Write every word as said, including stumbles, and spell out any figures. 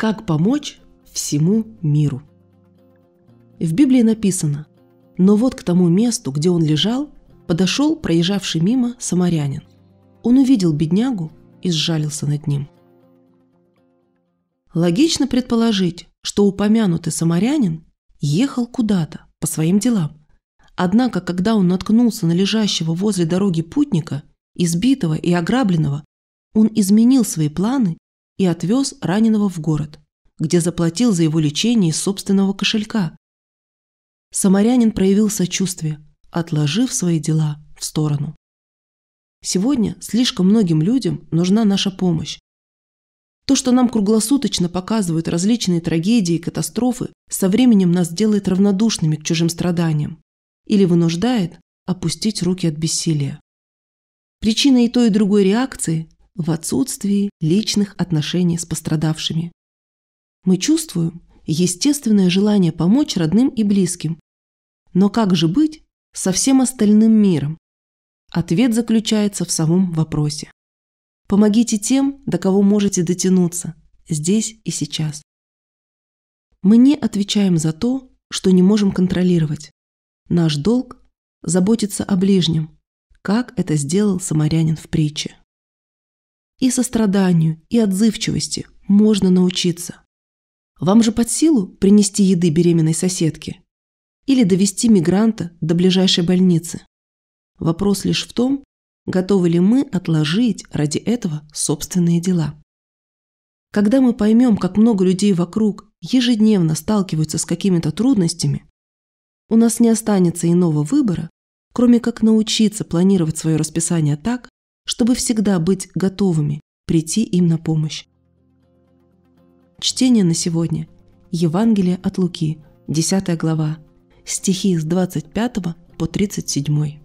Как помочь всему миру? В Библии написано: «Но вот к тому месту, где он лежал, подошел проезжавший мимо самарянин. Он увидел беднягу и сжалился над ним». Логично предположить, что упомянутый самарянин ехал куда-то по своим делам. Однако, когда он наткнулся на лежащего возле дороги путника, избитого и ограбленного, он изменил свои планы и отвез раненого в город, где заплатил за его лечение из собственного кошелька. Самарянин проявил сочувствие, отложив свои дела в сторону. Сегодня слишком многим людям нужна наша помощь. То, что нам круглосуточно показывают различные трагедии и катастрофы, со временем нас делает равнодушными к чужим страданиям или вынуждает опустить руки от бессилия. Причина и той, и другой реакции в отсутствии личных отношений с пострадавшими. Мы чувствуем естественное желание помочь родным и близким. Но как же быть со всем остальным миром? Ответ заключается в самом вопросе. Помогите тем, до кого можете дотянуться, здесь и сейчас. Мы не отвечаем за то, что не можем контролировать. Наш долг – заботиться о ближнем, как это сделал самарянин в притче. И состраданию, и отзывчивости можно научиться. Вам же под силу принести еды беременной соседке или довести мигранта до ближайшей больницы? Вопрос лишь в том, готовы ли мы отложить ради этого собственные дела. Когда мы поймем, как много людей вокруг ежедневно сталкиваются с какими-то трудностями, у нас не останется иного выбора, кроме как научиться планировать свое расписание так, чтобы всегда быть готовыми прийти им на помощь. Чтение на сегодня. Евангелие от Луки, десятая глава, стихи с двадцать пятого по тридцать седьмой.